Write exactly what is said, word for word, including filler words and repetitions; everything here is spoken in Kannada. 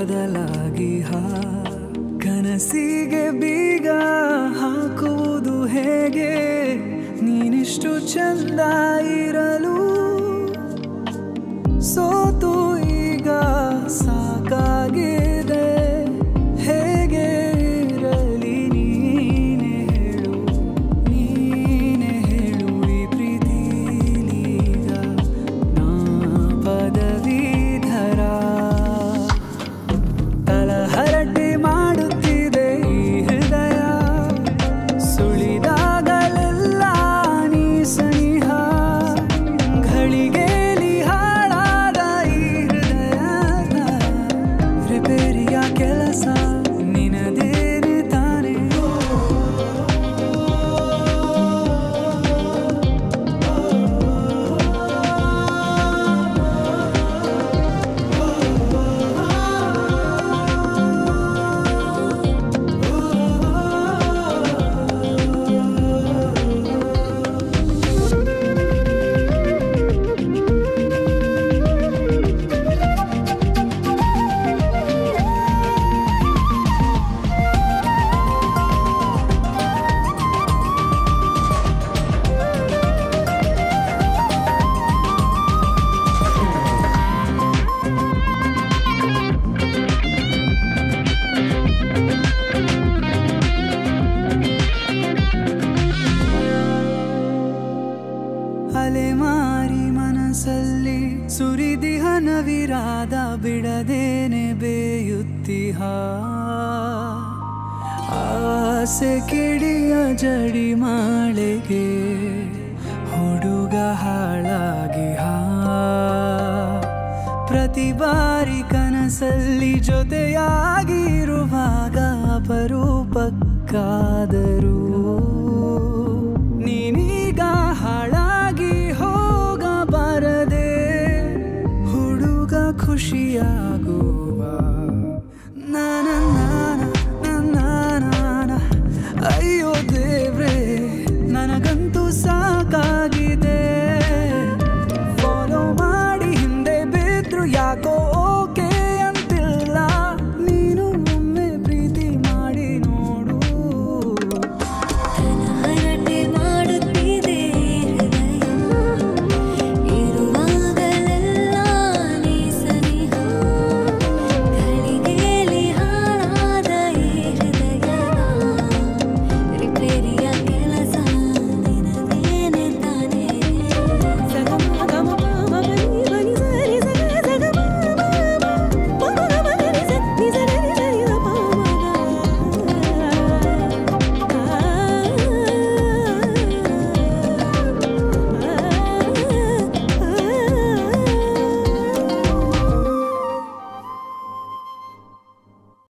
ಬದಲಾಗಿ ಕನಸಿಗೆ ಬೀಗ ಹಾಕುವುದು ಹೇಗೆ? ನೀನಿಷ್ಟು ಚಂದ ಇರಲು ಸೋತು ಈಗ ಸಾಕಾಗಿದೆ. ಹೇಗೆ ಇರಲಿ ನೀನೆ ಹೇಳು, ನೀನೆ ಹೇಳು. ಈ ಪ್ರೀತಿಲೀಗ ನಾ ಪದವೀಧರ. ತಲಹರಟೆ ಮಾಡುತ್ತಿದೆ ಈ ಹೃದಯ, ಸುಳಿದಾಗಲೆಲ್ಲ ನೀ ಸನಿಹ. ಘಳಿಗೆ ಅಲೆಮಾರಿ ಮನಸ್ಸಲ್ಲಿ ಸುರಿದಿಹ ನವಿರಾದ, ಬಿಡದೇನೆ ಬೇಯುತ್ತಿಹ. ಆಸೆ ಕಿಡಿಯ ಜಡಿ ಮಾಳೆಗೆ ಹುಡುಗ ಹಾಳಾಗಿಹ. ಪ್ರತಿ ಬಾರಿ ಕನಸಲ್ಲಿ ಜೊತೆಯಾಗಿರುವಾಗ ಅಪರೂಪಕ್ಕಾದರೂ ನೀನೀಗ ಹಾಳ खुशियाँ